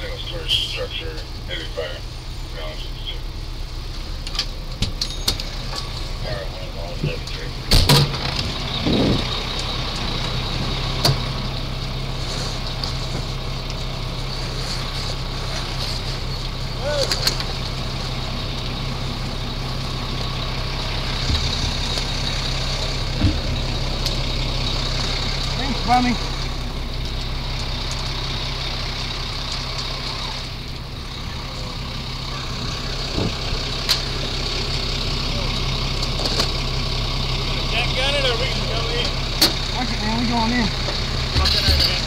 single storage structure and environment balances too. Power 1 of all 73. Thanks, Bummy. Jack got it, or we can go in? Fuck it, man, we going in. Fuck it, man.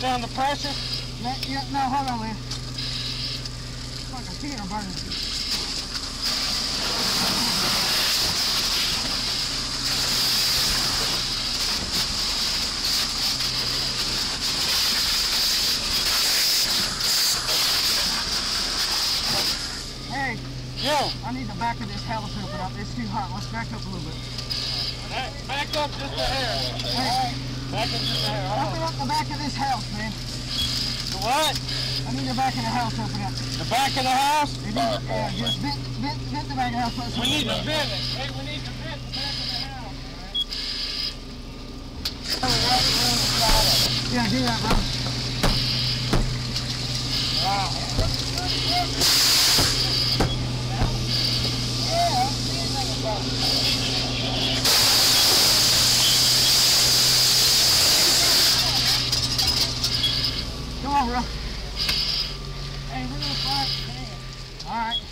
Down the pressure. Yeah, no, hold on, man. Fucking feet are burning. Hey. Yo. I need the back of this helical put up. It's too hot. Let's back up a little bit. Back up just a hair. Hey. Back in this house. Open up the back of this house, man. The what? I mean the back of the house open up. The back of the house? Yeah, just vent the back of the house. Let's we need to vent it. Hey, we need to vent the back of the house. All right. Yeah, do that, bro. Wow. Yeah, I'm seeing that, bro. Come on, bro. Hey, we're gonna fly. Alright.